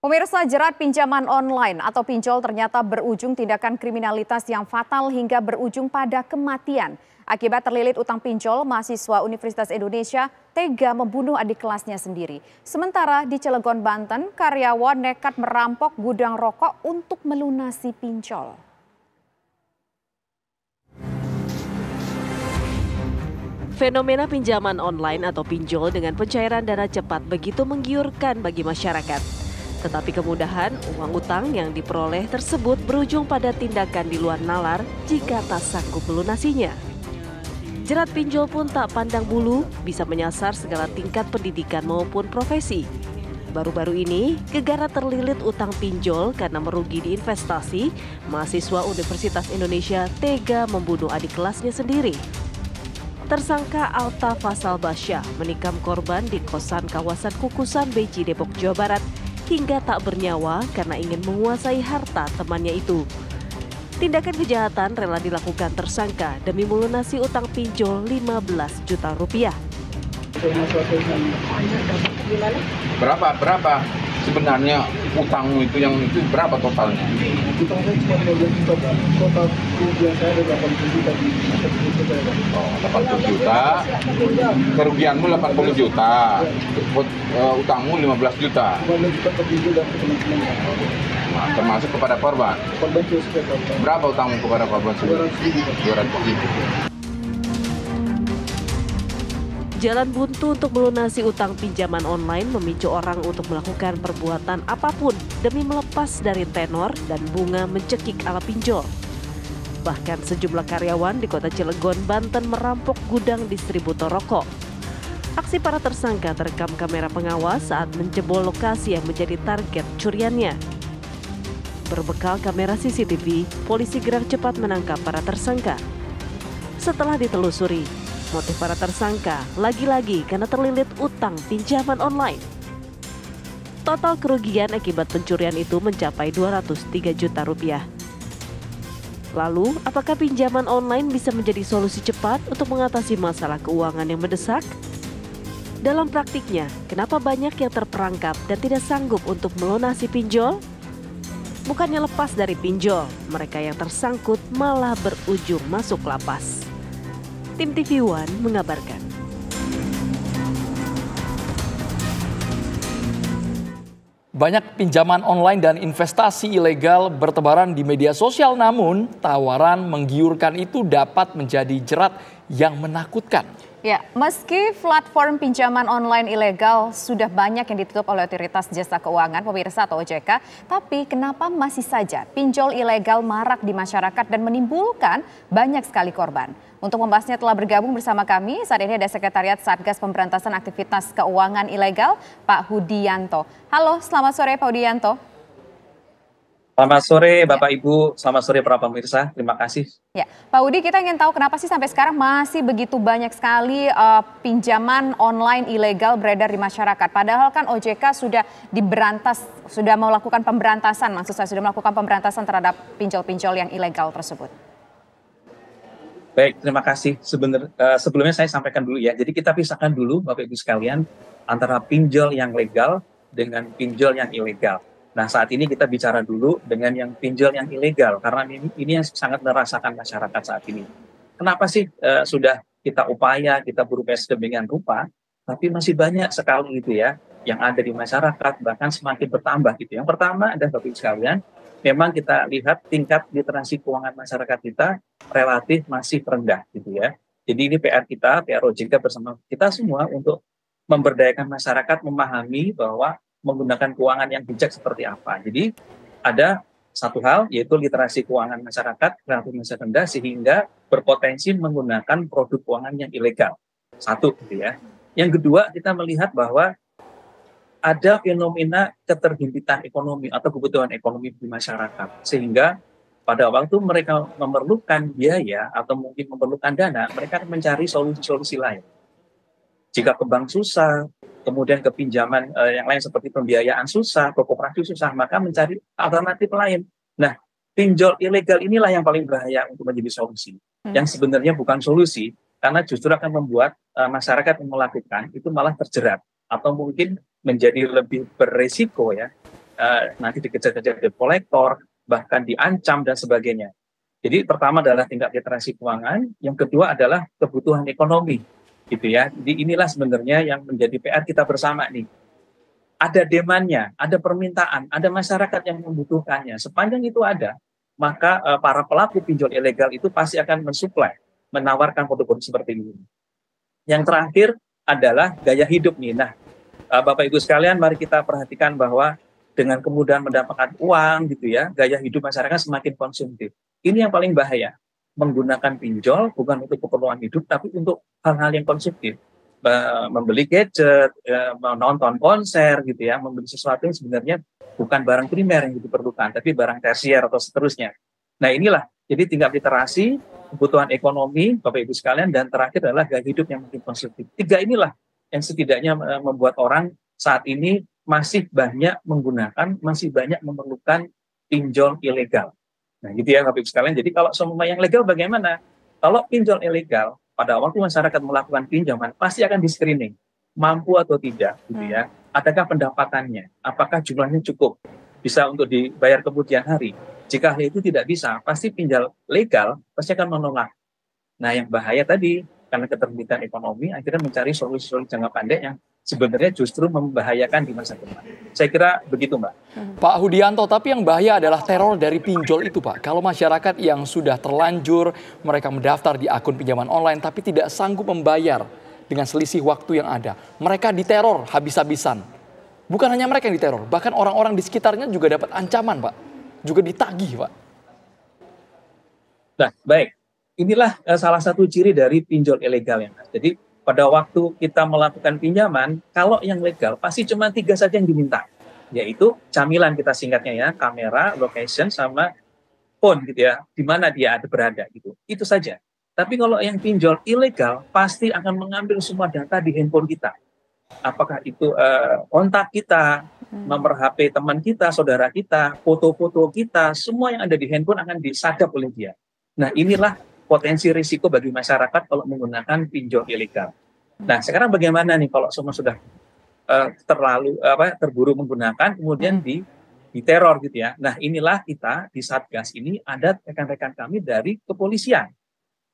Pemirsa, jerat pinjaman online atau pinjol ternyata berujung tindakan kriminalitas yang fatal hingga berujung pada kematian. Akibat terlilit utang pinjol, mahasiswa Universitas Indonesia tega membunuh adik kelasnya sendiri. Sementara di Cilegon, Banten, karyawan nekat merampok gudang rokok untuk melunasi pinjol. Fenomena pinjaman online atau pinjol dengan pencairan dana cepat begitu menggiurkan bagi masyarakat. Tetapi kemudahan uang utang yang diperoleh tersebut berujung pada tindakan di luar nalar jika tak sanggup melunasinya. Jerat pinjol pun tak pandang bulu, bisa menyasar segala tingkat pendidikan maupun profesi. Baru-baru ini, gegara terlilit utang pinjol karena merugi di investasi, mahasiswa Universitas Indonesia tega membunuh adik kelasnya sendiri. Tersangka Altafasalya Basya menikam korban di kosan kawasan Kukusan, Beji Depok, Jawa Barat, hingga tak bernyawa karena ingin menguasai harta temannya itu. Tindakan kejahatan rela dilakukan tersangka demi melunasi utang pinjol 15 juta rupiah. Berapa sebenarnya utangmu itu, yang itu berapa totalnya? Utangnya cuma 12 juta, Bang. Total kerugian saya ada 80 juta. 80 juta. Kerugianmu 80 juta. Utangmu 15 juta. 15 juta terpinjol dan teman-temannya. Termasuk kepada korban. Korban juga. Berapa utangmu kepada korban? 200 ribu. Jalan buntu untuk melunasi utang pinjaman online memicu orang untuk melakukan perbuatan apapun demi melepas dari tenor dan bunga mencekik ala pinjol. Bahkan sejumlah karyawan di kota Cilegon, Banten merampok gudang distributor rokok. Aksi para tersangka terekam kamera pengawas saat menjebol lokasi yang menjadi target curiannya. Berbekal kamera CCTV, polisi gerak cepat menangkap para tersangka. Setelah ditelusuri, motif para tersangka lagi-lagi karena terlilit utang pinjaman online. Total kerugian akibat pencurian itu mencapai 203 juta rupiah. Lalu, apakah pinjaman online bisa menjadi solusi cepat untuk mengatasi masalah keuangan yang mendesak? Dalam praktiknya, kenapa banyak yang terperangkap dan tidak sanggup untuk melunasi pinjol? Bukannya lepas dari pinjol, mereka yang tersangkut malah berujung masuk lapas. Tim TV1 mengabarkan. Banyak pinjaman online dan investasi ilegal bertebaran di media sosial, namun tawaran menggiurkan itu dapat menjadi jerat yang menakutkan. Ya, meski platform pinjaman online ilegal sudah banyak yang ditutup oleh Otoritas Jasa Keuangan, pemirsa, atau OJK, tapi kenapa masih saja pinjol ilegal marak di masyarakat dan menimbulkan banyak sekali korban? Untuk membahasnya telah bergabung bersama kami saat ini ada Sekretariat Satgas Pemberantasan Aktivitas Keuangan Ilegal, Pak Hudiyanto. Halo, selamat sore Pak Hudiyanto. Selamat sore Bapak Ibu, selamat sore para pemirsa. Terima kasih. Ya, Pak Hudi, kita ingin tahu kenapa sih sampai sekarang masih begitu banyak sekali pinjaman online ilegal beredar di masyarakat. Padahal kan OJK sudah diberantas, sudah melakukan pemberantasan, maksud saya sudah melakukan pemberantasan terhadap pinjol-pinjol yang ilegal tersebut. Baik, terima kasih. Sebelumnya saya sampaikan dulu ya, jadi kita pisahkan dulu Bapak Ibu sekalian antara pinjol yang legal dengan pinjol yang ilegal. Nah saat ini kita bicara dulu dengan yang pinjol yang ilegal, karena ini yang sangat merasakan masyarakat saat ini. Kenapa sih sudah kita upaya, kita berupaya sedemikian rupa, tapi masih banyak sekali gitu ya, yang ada di masyarakat, bahkan semakin bertambah gitu. Yang pertama adalah Bapak Ibu sekalian, memang kita lihat tingkat literasi keuangan masyarakat kita relatif masih rendah gitu ya. Jadi ini PR kita, PR OJK bersama kita semua untuk memberdayakan masyarakat memahami bahwa menggunakan keuangan yang bijak seperti apa. Jadi ada satu hal yaitu literasi keuangan masyarakat relatif masih rendah sehingga berpotensi menggunakan produk keuangan yang ilegal. Satu gitu ya. Yang kedua kita melihat bahwa ada fenomena keterhimpitan ekonomi atau kebutuhan ekonomi di masyarakat, sehingga pada waktu mereka memerlukan biaya atau mungkin memerlukan dana, mereka mencari solusi-solusi lain. Jika ke bank susah, kemudian ke pinjaman yang lain seperti pembiayaan susah, ke koperasi susah, maka mencari alternatif lain. Nah, pinjol ilegal inilah yang paling bahaya untuk menjadi solusi, yang sebenarnya bukan solusi, karena justru akan membuat masyarakat yang melakukan itu malah terjerat atau mungkin menjadi lebih beresiko ya nanti dikejar-kejar debt collector, bahkan diancam dan sebagainya. Jadi pertama adalah tingkat literasi keuangan, yang kedua adalah kebutuhan ekonomi, gitu ya. Jadi inilah sebenarnya yang menjadi PR kita bersama nih. Ada demand-nya, ada permintaan, ada masyarakat yang membutuhkannya. Sepanjang itu ada, maka para pelaku pinjol ilegal itu pasti akan mensuplai, menawarkan produk-produk seperti ini. Yang terakhir adalah gaya hidup nih. Nah, Bapak Ibu sekalian, mari kita perhatikan bahwa dengan kemudahan mendapatkan uang, gitu ya, gaya hidup masyarakat semakin konsumtif. Ini yang paling bahaya, menggunakan pinjol bukan untuk keperluan hidup, tapi untuk hal-hal yang konsumtif. Membeli gadget, menonton konser, gitu ya, membeli sesuatu yang sebenarnya bukan barang primer yang diperlukan, tapi barang tersier atau seterusnya. Nah inilah, jadi tingkat literasi, kebutuhan ekonomi, Bapak-Ibu sekalian, dan terakhir adalah gaya hidup yang mungkin konsumtif. Tiga inilah yang setidaknya membuat orang saat ini masih banyak menggunakan, masih banyak memerlukan pinjol ilegal. Nah gitu ya Bapak-Ibu sekalian, jadi kalau semua yang legal bagaimana? Kalau pinjol ilegal, pada waktu masyarakat melakukan pinjaman, pasti akan di-screening, mampu atau tidak, gitu ya. Adakah pendapatannya? Apakah jumlahnya cukup? Bisa untuk dibayar kemudian hari? Jika hal itu tidak bisa, pasti pinjol legal pasti akan menolak. Nah, yang bahaya tadi, karena keterbitan ekonomi, akhirnya mencari solusi-solusi jangka pendek yang sebenarnya justru membahayakan di masa depan. Saya kira begitu, Mbak. Pak Hudiyanto, tapi yang bahaya adalah teror dari pinjol itu, Pak. Kalau masyarakat yang sudah terlanjur, mereka mendaftar di akun pinjaman online, tapi tidak sanggup membayar dengan selisih waktu yang ada. Mereka diteror habis-habisan. Bukan hanya mereka yang diteror, bahkan orang-orang di sekitarnya juga dapat ancaman, Pak. Juga ditagih, Pak. Nah, baik. Inilah salah satu ciri dari pinjol ilegal, ya, Mas. Jadi, pada waktu kita melakukan pinjaman, kalau yang legal pasti cuma tiga saja yang diminta, yaitu camilan kita singkatnya ya, kamera, location, sama phone gitu ya, di mana dia ada berada gitu. Itu saja. Tapi kalau yang pinjol ilegal pasti akan mengambil semua data di handphone kita. Apakah itu kontak kita, nomor HP teman kita, saudara kita, foto-foto kita, semua yang ada di handphone akan disadap oleh dia. Nah inilah potensi risiko bagi masyarakat kalau menggunakan pinjol ilegal. Nah, sekarang bagaimana nih kalau semua sudah terburu menggunakan, kemudian diteror gitu ya. Nah, inilah kita di Satgas ini ada rekan-rekan kami dari kepolisian,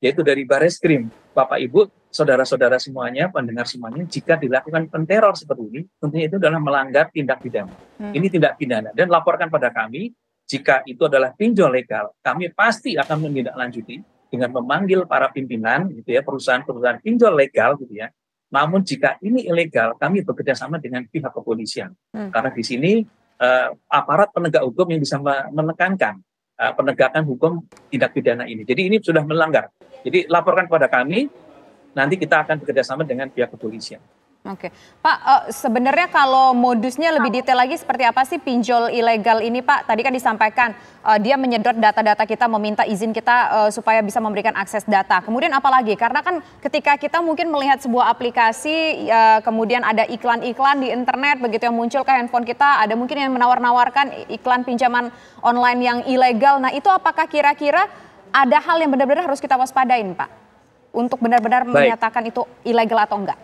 yaitu dari Bareskrim. Bapak, Ibu, saudara-saudara semuanya, pendengar semuanya, jika dilakukan penteror seperti ini, tentunya itu adalah melanggar tindak pidana. Ini tindak pidana. Dan laporkan pada kami, jika itu adalah pinjol legal, kami pasti akan menindaklanjuti dengan memanggil para pimpinan gitu ya perusahaan-perusahaan pinjol legal gitu ya. Namun jika ini ilegal, kami bekerja sama dengan pihak kepolisian. Karena di sini aparat penegak hukum yang bisa menekankan penegakan hukum tindak pidana ini. Jadi ini sudah melanggar. Jadi laporkan kepada kami, nanti kita akan bekerja sama dengan pihak kepolisian. Oke, Pak, sebenarnya kalau modusnya lebih detail lagi seperti apa sih pinjol ilegal ini, Pak? Tadi kan disampaikan dia menyedot data-data kita, meminta izin kita supaya bisa memberikan akses data. Kemudian apa lagi? Karena kan ketika kita mungkin melihat sebuah aplikasi, kemudian ada iklan-iklan di internet begitu yang muncul ke handphone kita, ada mungkin yang menawar-nawarkan iklan pinjaman online yang ilegal. Nah itu apakah kira-kira ada hal yang benar-benar harus kita waspadain, Pak? Untuk benar-benar menyatakan itu ilegal atau enggak?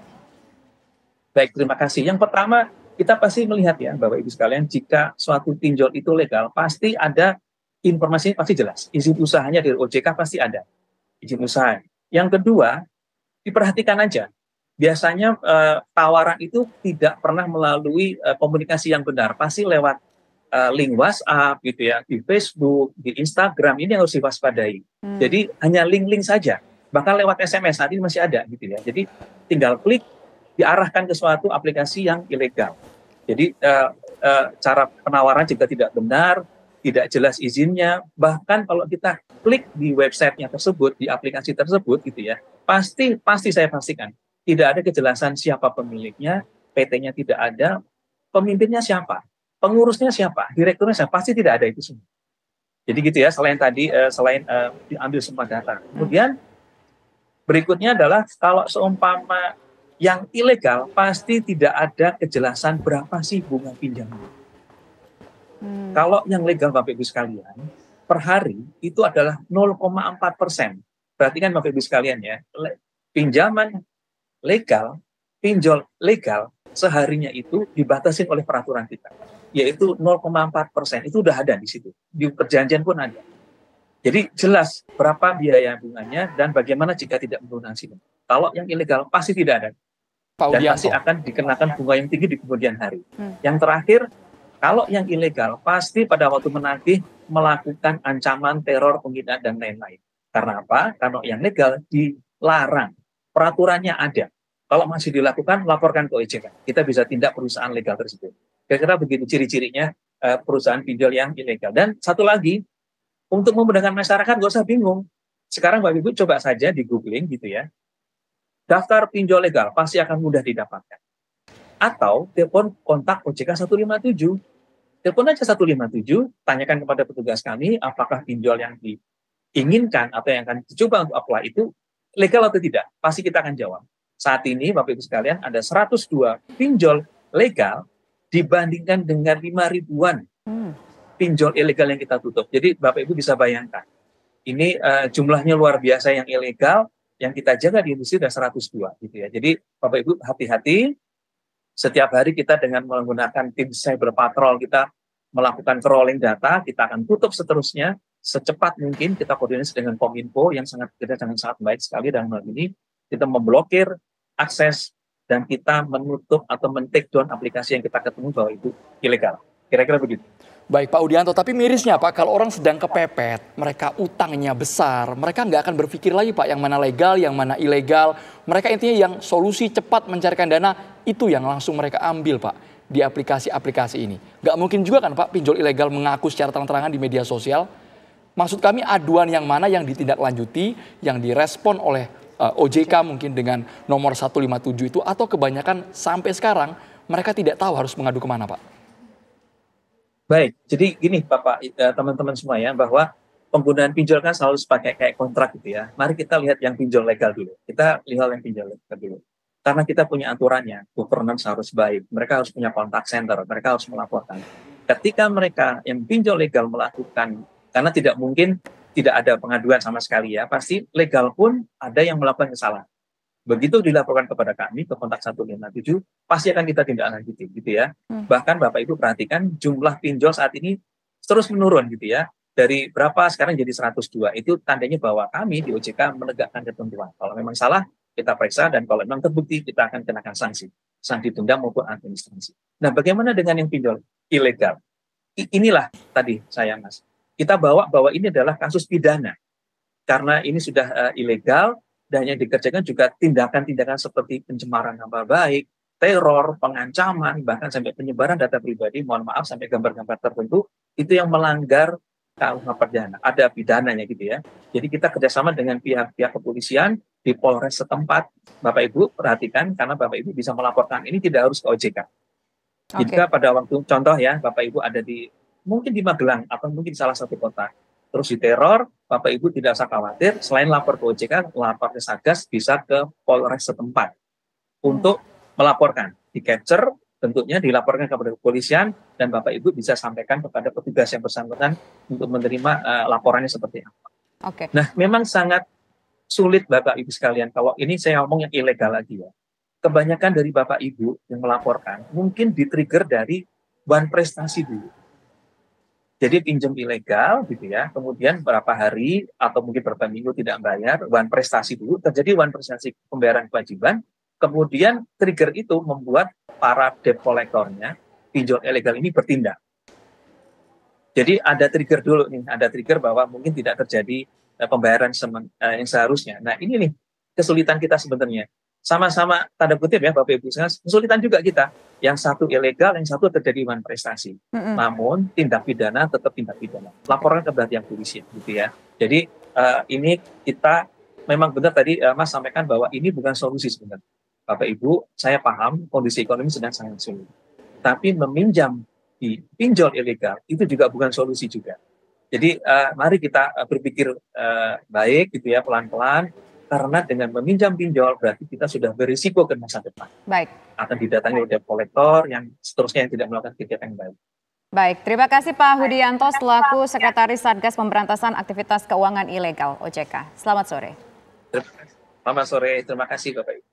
Baik, terima kasih. Yang pertama, kita pasti melihat ya, Bapak-Ibu sekalian, jika suatu pinjol itu legal, pasti ada informasinya pasti jelas. Izin usahanya dari OJK pasti ada. Izin usaha. Yang kedua, diperhatikan aja. Biasanya tawaran itu tidak pernah melalui komunikasi yang benar. Pasti lewat link WhatsApp, gitu ya, di Facebook, di Instagram, ini yang harus diwaspadai. Jadi, hanya link-link saja. Bahkan lewat SMS, nanti masih ada, gitu ya. Jadi, tinggal klik, diarahkan ke suatu aplikasi yang ilegal. Jadi cara penawaran juga tidak benar, tidak jelas izinnya, bahkan kalau kita klik di websitenya tersebut, di aplikasi tersebut gitu ya, pasti saya pastikan, tidak ada kejelasan siapa pemiliknya, PT-nya tidak ada, pemimpinnya siapa, pengurusnya siapa, direkturnya siapa, pasti tidak ada itu semua. Jadi gitu ya, selain diambil semua data. Kemudian berikutnya adalah kalau seumpama yang ilegal pasti tidak ada kejelasan berapa sih bunga pinjamnya. Kalau yang legal Bapak-Ibu sekalian, per hari itu adalah 0,4%. Berarti kan Bapak-Ibu sekalian ya, pinjaman legal, pinjol legal seharinya itu dibatasin oleh peraturan kita. yaitu 0,4%. Itu udah ada di situ. Di perjanjian pun ada. Jadi jelas berapa biaya bunganya dan bagaimana jika tidak melunasi. Kalau yang ilegal pasti tidak ada. Dan pasti akan dikenakan bunga yang tinggi di kemudian hari. Yang terakhir, kalau yang ilegal pasti pada waktu menagih melakukan ancaman teror, penghinaan dan lain-lain. Karena apa? Karena yang legal dilarang. Peraturannya ada. Kalau masih dilakukan, laporkan ke OJK. Kita bisa tindak perusahaan legal tersebut. Kira-kira begitu ciri-cirinya perusahaan pinjol yang ilegal. Dan satu lagi, untuk memudahkan masyarakat, gak usah bingung. Sekarang Bapak Ibu coba saja di googling gitu ya. Daftar pinjol legal pasti akan mudah didapatkan. Atau telepon kontak OJK 157. Telepon aja 157, tanyakan kepada petugas kami apakah pinjol yang diinginkan atau yang akan dicoba untuk apply itu legal atau tidak. Pasti kita akan jawab. Saat ini, Bapak Ibu sekalian, ada 102 pinjol legal dibandingkan dengan 5 ribuan pinjol ilegal yang kita tutup. Jadi Bapak Ibu bisa bayangkan, ini jumlahnya luar biasa yang ilegal, yang kita jaga di industri ada 102. Gitu ya. Jadi Bapak Ibu hati-hati. Setiap hari kita dengan menggunakan tim cyber patrol, kita melakukan crawling data, kita akan tutup seterusnya secepat mungkin. Kita koordinasi dengan Kominfo yang sangat bekerja dengan sangat baik sekali dalam hal ini. Kita memblokir akses dan kita menutup atau men-take down aplikasi yang kita ketemu bahwa itu ilegal. Kira-kira begitu. Baik Pak Hudiyanto, tapi mirisnya Pak, kalau orang sedang kepepet, mereka utangnya besar, mereka nggak akan berpikir lagi Pak yang mana legal, yang mana ilegal. Mereka intinya yang solusi cepat mencarikan dana, itu yang langsung mereka ambil Pak di aplikasi-aplikasi ini. Nggak mungkin juga kan Pak pinjol ilegal mengaku secara terang-terangan di media sosial. Maksud kami aduan yang mana yang ditindaklanjuti, yang direspon oleh OJK mungkin dengan nomor 157 itu, atau kebanyakan sampai sekarang mereka tidak tahu harus mengadu kemana Pak? Baik, jadi gini Bapak, teman-teman semua ya, bahwa penggunaan pinjol kan selalu sepakai kayak kontrak gitu ya. Mari kita lihat yang pinjol legal dulu. Kita lihat yang pinjol legal dulu. Karena kita punya aturannya, governance harus baik, mereka harus punya contact center, mereka harus melaporkan. Ketika mereka yang pinjol legal melakukan, karena tidak mungkin tidak ada pengaduan sama sekali ya, pasti legal pun ada yang melakukan kesalahan. Begitu dilaporkan kepada kami ke kontak 157, pasti akan kita tindak lanjuti gitu ya. Bahkan Bapak Ibu perhatikan jumlah pinjol saat ini terus menurun gitu ya. Dari berapa sekarang jadi 102. Itu tandanya bahwa kami di OJK menegakkan ketentuan. Kalau memang salah kita periksa, dan kalau memang terbukti kita akan kenakan sanksi, sanksi denda maupun administrasi. Nah, bagaimana dengan yang pinjol ilegal? Inilah tadi saya Mas. Kita bawa bahwa ini adalah kasus pidana. Karena ini sudah ilegal, dan yang dikerjakan juga tindakan-tindakan seperti pencemaran nama baik, teror, pengancaman, bahkan sampai penyebaran data pribadi, mohon maaf, sampai gambar-gambar tertentu, itu yang melanggar KUH perdana. Ada pidananya gitu ya. Jadi kita kerjasama dengan pihak-pihak kepolisian di Polres setempat. Bapak Ibu perhatikan, karena Bapak Ibu bisa melaporkan, ini tidak harus ke OJK. Okay. Jika pada waktu, contoh ya, Bapak Ibu ada di, mungkin di Magelang, atau mungkin salah satu kota, terus diteror, Bapak Ibu tidak usah khawatir, selain lapor ke OJK, lapor ke Satgas, bisa ke Polres setempat untuk melaporkan, di capture, bentuknya dilaporkan kepada kepolisian, dan Bapak Ibu bisa sampaikan kepada petugas yang bersangkutan untuk menerima laporannya seperti apa. Okay. Nah, memang sangat sulit Bapak Ibu sekalian, kalau ini saya ngomong yang ilegal lagi ya. Kebanyakan dari Bapak Ibu yang melaporkan mungkin di-trigger dari bahan prestasi dulu. Jadi pinjam ilegal gitu ya, kemudian berapa hari atau mungkin berapa minggu tidak bayar, one prestasi dulu, terjadi one prestasi pembayaran kewajiban, kemudian trigger itu membuat para debt collector-nya pinjol ilegal ini bertindak. Jadi ada trigger dulu nih, ada trigger bahwa mungkin tidak terjadi pembayaran yang seharusnya. Nah ini nih kesulitan kita sebenarnya. Sama-sama tanda kutip ya Bapak Ibu, kesulitan juga kita. Yang satu ilegal, yang satu terjadi one prestasi. Namun tindak pidana tetap tindak pidana. Laporan kepada yang polisi gitu ya. Jadi ini kita memang benar tadi Mas sampaikan bahwa ini bukan solusi sebenarnya. Bapak Ibu, saya paham kondisi ekonomi sedang sangat sulit. Tapi meminjam di pinjol ilegal itu juga bukan solusi juga. Jadi mari kita berpikir baik gitu ya, pelan-pelan. Karena dengan meminjam pinjol berarti kita sudah berisiko ke masa depan. Baik. Akan didatangi oleh kolektor yang seterusnya yang tidak melakukan kegiatan yang baik. Baik, terima kasih Pak Hudiyanto selaku Sekretaris Satgas Pemberantasan Aktivitas Keuangan Ilegal OJK. Selamat sore. Selamat sore, terima kasih Bapak Ibu.